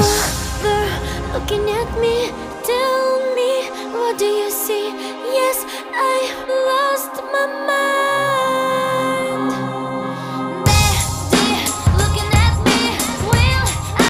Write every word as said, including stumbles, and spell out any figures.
They're looking at me.